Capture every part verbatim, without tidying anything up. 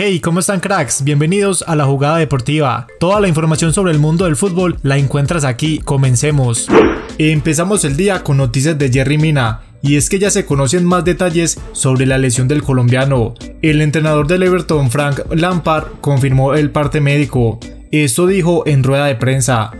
Hey, ¿cómo están, cracks? Bienvenidos a la Jugada Deportiva. Toda la información sobre el mundo del fútbol la encuentras aquí. Comencemos. Empezamos el día con noticias de Yerry Mina. Y es que ya se conocen más detalles sobre la lesión del colombiano. El entrenador del Everton, Frank Lampard, confirmó el parte médico. Esto dijo en rueda de prensa.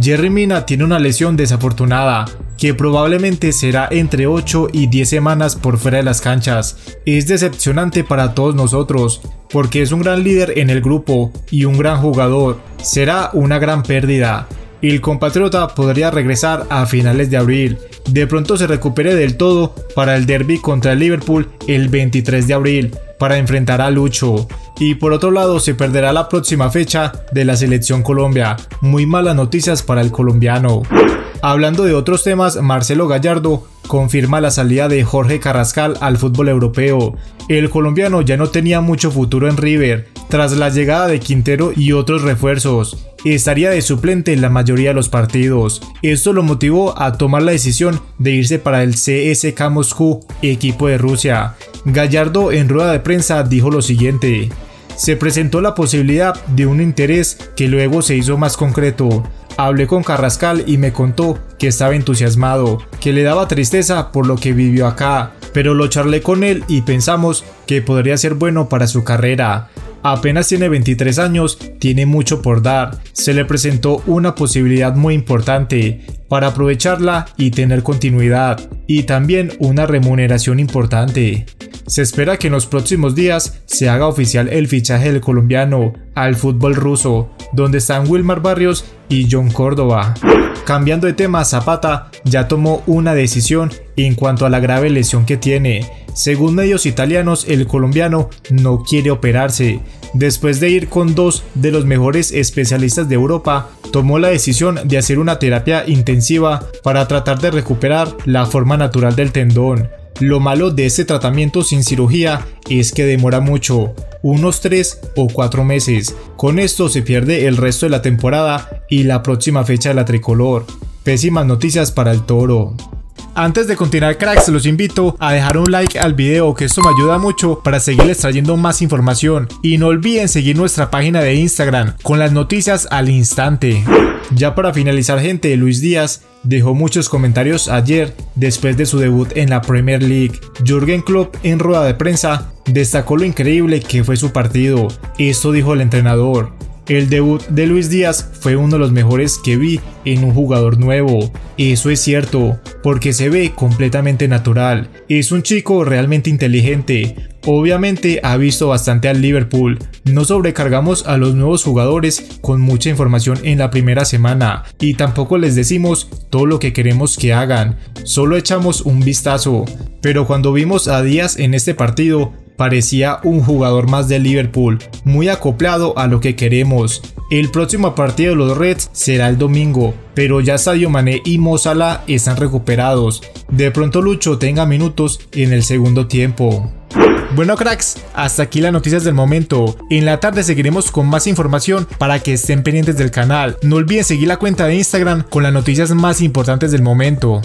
Yerry Mina tiene una lesión desafortunada, que probablemente será entre ocho y diez semanas por fuera de las canchas. Es decepcionante para todos nosotros, porque es un gran líder en el grupo y un gran jugador. Será una gran pérdida. El compatriota podría regresar a finales de abril. De pronto se recupere del todo para el derbi contra el Liverpool el veintitrés de abril, para enfrentar a Lucho. Y por otro lado, se perderá la próxima fecha de la selección Colombia. Muy malas noticias para el colombiano. Hablando de otros temas, Marcelo Gallardo confirma la salida de Jorge Carrascal al fútbol europeo. El colombiano ya no tenía mucho futuro en River, tras la llegada de Quintero y otros refuerzos. Estaría de suplente en la mayoría de los partidos. Esto lo motivó a tomar la decisión de irse para el C S K A Moscú, equipo de Rusia. Gallardo en rueda de prensa dijo lo siguiente: se presentó la posibilidad de un interés que luego se hizo más concreto. Hablé con Carrascal y me contó que estaba entusiasmado, que le daba tristeza por lo que vivió acá, pero lo charlé con él y pensamos que podría ser bueno para su carrera. Apenas tiene veintitrés años, tiene mucho por dar. Se le presentó una posibilidad muy importante para aprovecharla y tener continuidad, y también una remuneración importante. Se espera que en los próximos días se haga oficial el fichaje del colombiano al fútbol ruso, donde están Wilmar Barrios y John Córdoba. Cambiando de tema, Zapata ya tomó una decisión en cuanto a la grave lesión que tiene. Según medios italianos, el colombiano no quiere operarse. Después de ir con dos de los mejores especialistas de Europa, tomó la decisión de hacer una terapia intensiva para tratar de recuperar la forma natural del tendón. Lo malo de este tratamiento sin cirugía es que demora mucho, unos tres o cuatro meses. Con esto se pierde el resto de la temporada y la próxima fecha de la tricolor. Pésimas noticias para el Toro. Antes de continuar, cracks, los invito a dejar un like al video, que esto me ayuda mucho para seguirles trayendo más información. Y no olviden seguir nuestra página de Instagram con las noticias al instante. Ya para finalizar, gente, Luis Díaz dejó muchos comentarios ayer después de su debut en la Premier League. Jürgen Klopp en rueda de prensa destacó lo increíble que fue su partido. Esto dijo el entrenador. El debut de Luis Díaz fue uno de los mejores que vi en un jugador nuevo. Eso es cierto, porque se ve completamente natural. Es un chico realmente inteligente. Obviamente ha visto bastante al Liverpool. No sobrecargamos a los nuevos jugadores con mucha información en la primera semana, y tampoco les decimos todo lo que queremos que hagan. Solo echamos un vistazo. Pero cuando vimos a Díaz en este partido, parecía un jugador más de Liverpool, muy acoplado a lo que queremos. El próximo partido de los Reds será el domingo, pero ya Sadio Mané y Mo Salah están recuperados. De pronto Lucho tenga minutos en el segundo tiempo. Bueno, cracks, hasta aquí las noticias del momento. En la tarde seguiremos con más información para que estén pendientes del canal. No olviden seguir la cuenta de Instagram con las noticias más importantes del momento.